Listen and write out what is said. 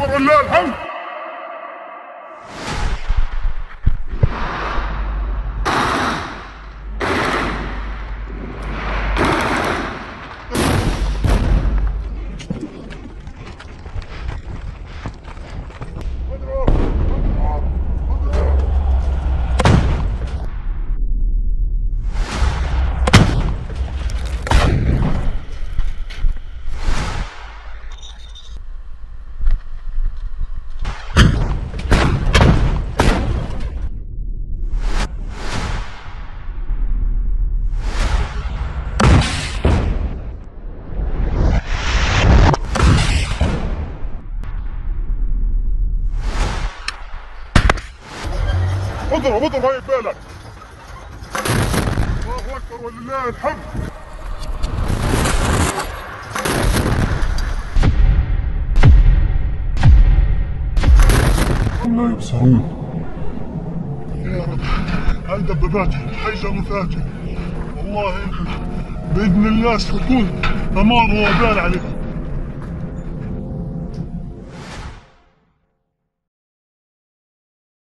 أكبر ولله الحمد. اضرب اضرب هاي بالك. الله اكبر ولله الحمد. هم لا يبصرون. يا رب هاي دبابات حيجة مفاجئة والله باذن الله ستكون امان وبال عليها.